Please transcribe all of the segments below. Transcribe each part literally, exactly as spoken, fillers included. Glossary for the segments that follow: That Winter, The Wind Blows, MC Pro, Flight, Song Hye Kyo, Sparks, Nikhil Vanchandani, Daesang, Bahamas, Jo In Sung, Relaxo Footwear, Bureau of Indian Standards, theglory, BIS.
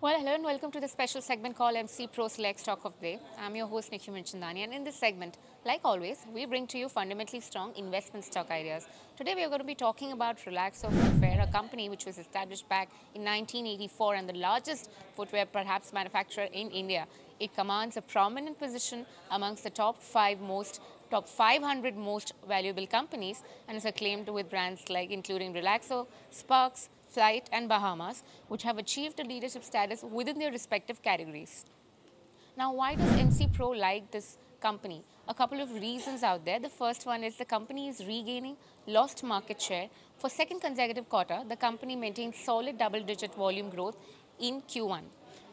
Well, hello and welcome to the special segment called M C Pro Select Stock of the Day. I'm your host Nikhil Vanchandani, and in this segment, like always, we bring to you fundamentally strong investment stock ideas. Today we are going to be talking about Relaxo Footwear, a company which was established back in nineteen eighty-four and the largest footwear perhaps manufacturer in India. It commands a prominent position amongst the top five most top five hundred most valuable companies and is acclaimed with brands like including Relaxo, Sparks, Flight and Bahamas, which have achieved a leadership status within their respective categories. Now, why does M C Pro like this company? A couple of reasons out there. The first one is the company is regaining lost market share. For second consecutive quarter, the company maintains solid double-digit volume growth in Q one.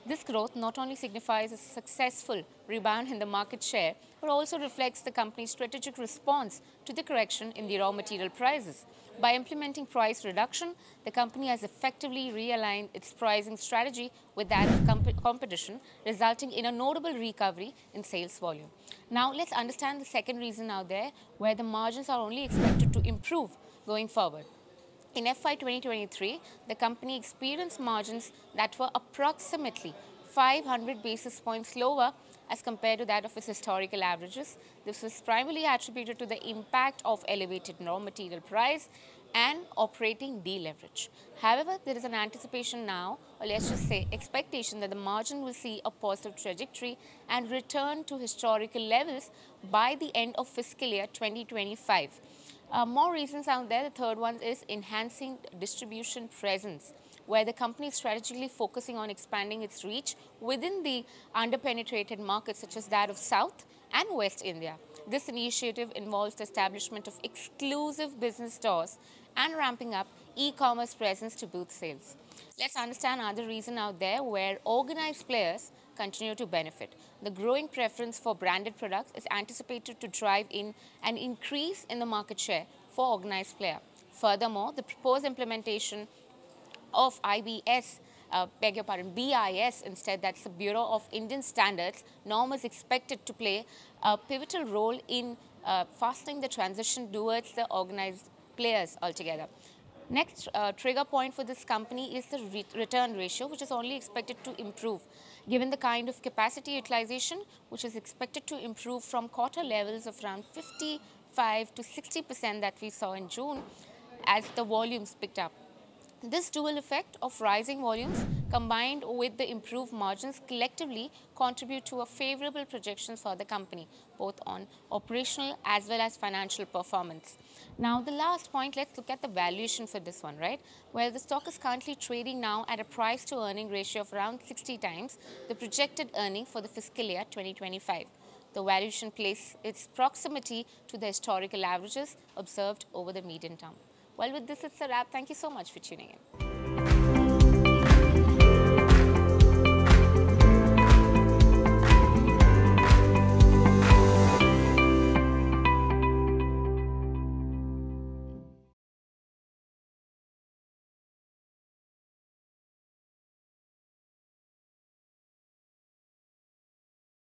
This growth not only signifies a successful rebound in the market share, but also reflects the company's strategic response to the correction in the raw material prices. By implementing price reduction, the company has effectively realigned its pricing strategy with that of comp competition, resulting in a notable recovery in sales volume. Now, let's understand the second reason out there, where the margins are only expected to improve going forward. In F Y twenty twenty-three, the company experienced margins that were approximately five hundred basis points lower as compared to that of its historical averages. This was primarily attributed to the impact of elevated raw material price and operating deleverage. However, there is an anticipation now, or let's just say expectation, that the margin will see a positive trajectory and return to historical levels by the end of fiscal year twenty twenty-five. Uh, more reasons out there. The third one is enhancing distribution presence, where the company is strategically focusing on expanding its reach within the under-penetrated markets such as that of South and West India. This initiative involves the establishment of exclusive business stores and ramping up e-commerce presence to boost sales. Let's understand another reason out there where organized players continue to benefit. The growing preference for branded products is anticipated to drive in an increase in the market share for organized player. Furthermore, the proposed implementation of I B S, uh, beg your pardon, B I S instead, that's the Bureau of Indian Standards, norm is expected to play a pivotal role in uh, fastening the transition towards the organized players altogether. Next uh, trigger point for this company is the re return ratio, which is only expected to improve, given the kind of capacity utilization which is expected to improve from quarter levels of around fifty-five to sixty percent that we saw in June as the volumes picked up. This dual effect of rising volumes combined with the improved margins collectively contribute to a favorable projection for the company, both on operational as well as financial performance. Now, the last point, let's look at the valuation for this one, right? Well, the stock is currently trading now at a price-to-earning ratio of around sixty times the projected earning for the fiscal year twenty twenty-five. The valuation places its proximity to the historical averages observed over the medium term. Well, with this, it's a wrap. Thank you so much for tuning in.